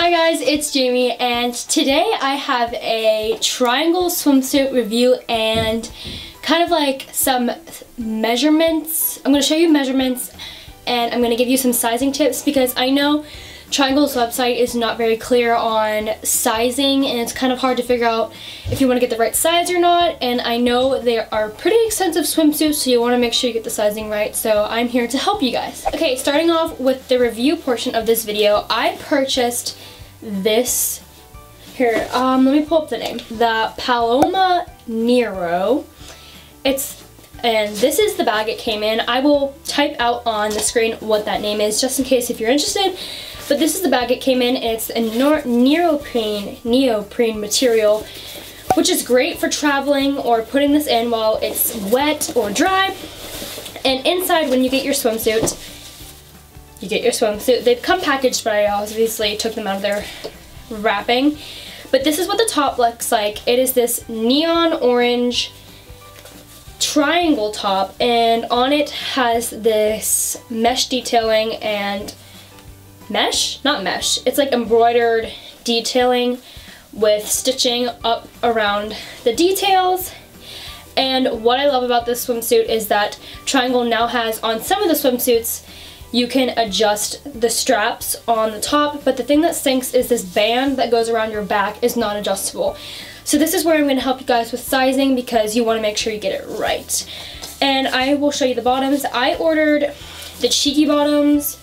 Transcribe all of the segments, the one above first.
Hi guys, it's Jamie, and today I have a Triangl swimsuit review and kind of like some measurements. I'm going to show you measurements and I'm going to give you some sizing tips because I know Triangl's website is not very clear on sizing and it's kind of hard to figure out if you want to get the right size or not, and I know they are pretty expensive swimsuits, so you want to make sure you get the sizing right, so I'm here to help you guys. Okay, starting off with the review portion of this video, I purchased this here. Let me pull up the name. The Paloma Nero. And this is the bag it came in. I will type out on the screen what that name is, just in case if you're interested. But this is the bag it came in. It's a neoprene material, which is great for traveling or putting this in while it's wet or dry. And inside, when you get your swimsuit, they've come packaged, but I obviously took them out of their wrapping. But this is what the top looks like. It is this neon orange Triangl top, and on it has this mesh detailing and it's like embroidered detailing with stitching up around the details. And what I love about this swimsuit is that Triangl now has, on some of the swimsuits, you can adjust the straps on the top, but the thing that stinks is this band that goes around your back is not adjustable. So this is where I'm going to help you guys with sizing because you want to make sure you get it right. And I will show you the bottoms. I ordered the cheeky bottoms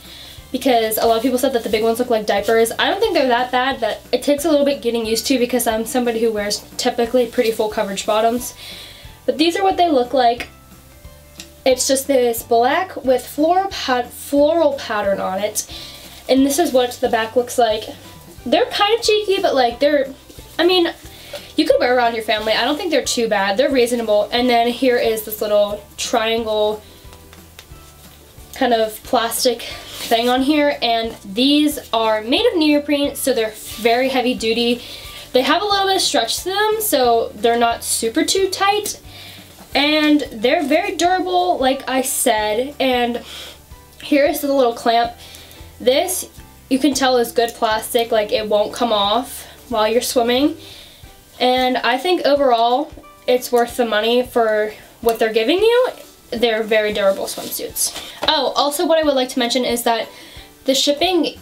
because a lot of people said that the big ones look like diapers. I don't think they're that bad, but it takes a little bit getting used to because I'm somebody who wears typically pretty full coverage bottoms. But these are what they look like. It's just this black with floral pattern on it. And this is what the back looks like. They're kind of cheeky, but like you could wear around your family. I don't think they're too bad. They're reasonable. And then here is this little Triangl kind of plastic thing on here. And these are made of neoprene, so they're very heavy duty. They have a little bit of stretch to them, so they're not super too tight. And they're very durable, like I said. And here is the little clamp. This, you can tell, is good plastic. Like, it won't come off while you're swimming. And I think overall, it's worth the money for what they're giving you. They're very durable swimsuits. Oh, also what I would like to mention is that the shipping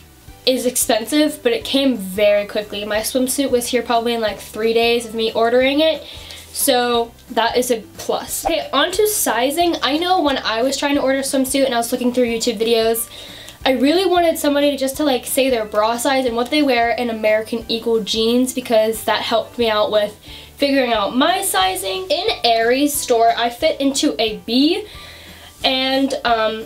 is expensive, but it came very quickly. My swimsuit was here probably in like 3 days of me ordering it, so that is a plus. Okay, on to sizing. I know when I was trying to order a swimsuit and I was looking through YouTube videos, I really wanted somebody just to like say their bra size and what they wear in American Eagle jeans because that helped me out with figuring out my sizing. In Aerie's store, I fit into a B, and I'm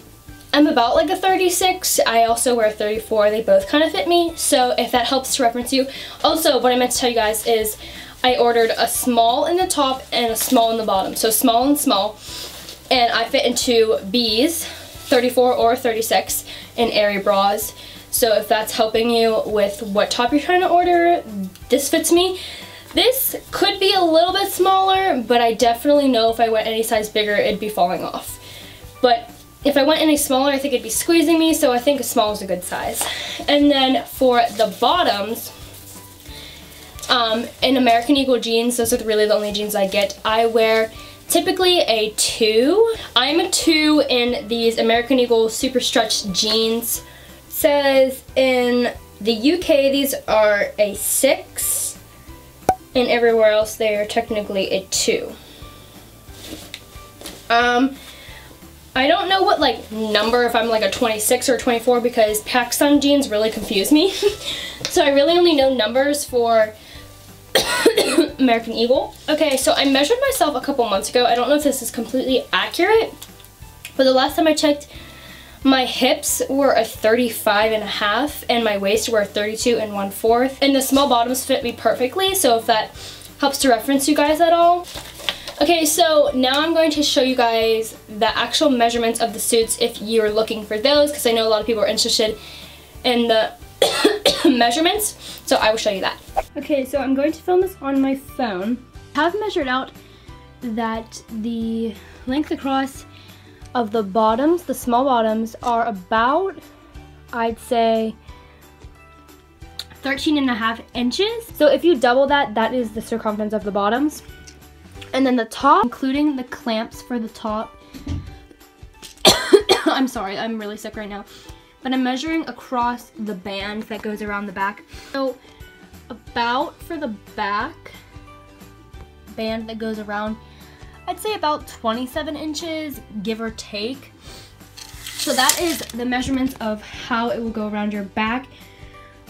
about like a 36. I also wear a 34. They both kind of fit me, so if that helps to reference you. Also, what I meant to tell you guys is I ordered a small in the top and a small in the bottom, so small and small, and I fit into B's. 34 or 36 in Aerie bras. So if that's helping you with what top you're trying to order, this fits me. This could be a little bit smaller, but I definitely know if I went any size bigger, it'd be falling off. But if I went any smaller, I think it'd be squeezing me, so I think a small is a good size. And then for the bottoms, in American Eagle jeans, those are really the only jeans I get. I wear typically a 2. I'm a 2 in these American Eagle super stretched jeans. It says in the UK these are a 6, and everywhere else they are technically a 2. I don't know what like number, if I'm like a 26 or a 24, because Pac Sun jeans really confuse me. So I really only know numbers for American Eagle. Okay, so I measured myself a couple months ago. I don't know if this is completely accurate, but the last time I checked, my hips were a 35.5 and my waist were a 32.25. And the small bottoms fit me perfectly, so if that helps to reference you guys at all. Okay, so now I'm going to show you guys the actual measurements of the suits if you're looking for those, because I know a lot of people are interested in the measurements, so I will show you that. Okay, so I'm going to film this on my phone. I have measured out that the length across of the bottoms, the small bottoms, are about, I'd say, 13.5 inches. So if you double that, that is the circumference of the bottoms. And then the top, including the clamps for the top. I'm sorry, I'm really sick right now. But I'm measuring across the band that goes around the back. So about for the back band that goes around, I'd say about 27 inches, give or take. So that is the measurements of how it will go around your back.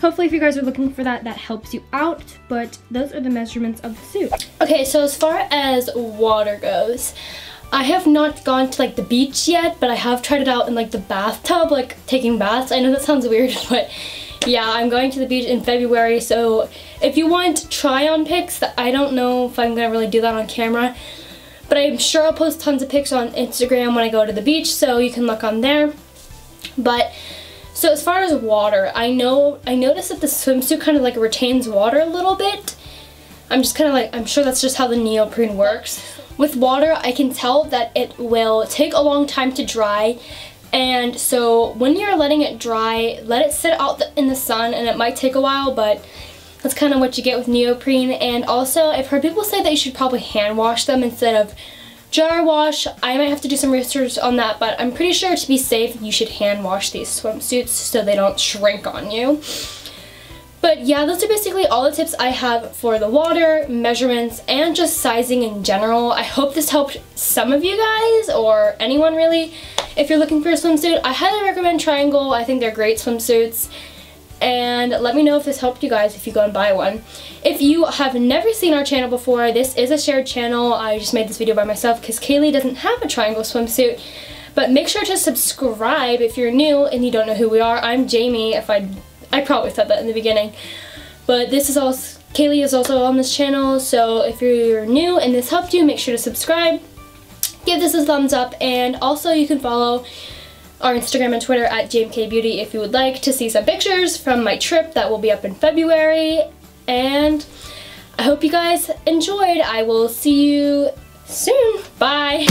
Hopefully if you guys are looking for that, that helps you out, but those are the measurements of the suit. Okay, so as far as water goes, I have not gone to like the beach yet, but I have tried it out in like the bathtub, like taking baths. I know that sounds weird, but yeah, I'm going to the beach in February, so if you want try-on pics, I don't know if I'm gonna really do that on camera, but I'm sure I'll post tons of pics on Instagram when I go to the beach, so you can look on there. But so as far as water, I noticed that the swimsuit kind of like retains water a little bit. I'm just kind of like, I'm sure that's just how the neoprene works. With water, I can tell that it will take a long time to dry. And so when you're letting it dry, let it sit out in the sun, and it might take a while, but that's kind of what you get with neoprene. And also, I've heard people say that you should probably hand wash them instead of jar wash. I might have to do some research on that, but I'm pretty sure to be safe, you should hand wash these swimsuits so they don't shrink on you. But yeah, those are basically all the tips I have for the water, measurements, and just sizing in general. I hope this helped some of you guys, or anyone really. If you're looking for a swimsuit, I highly recommend Triangl. I think they're great swimsuits. And let me know if this helped you guys if you go and buy one. If you have never seen our channel before, this is a shared channel. I just made this video by myself because Kayleigh doesn't have a Triangl swimsuit. But make sure to subscribe if you're new and you don't know who we are. I'm Jamie, if I probably said that in the beginning. But this is all, Kayleigh is also on this channel, so if you're new and this helped you, make sure to subscribe. Give this a thumbs up, and also you can follow our Instagram and Twitter at JamKayBeauty if you would like to see some pictures from my trip that will be up in February. And I hope you guys enjoyed. I will see you soon. Bye!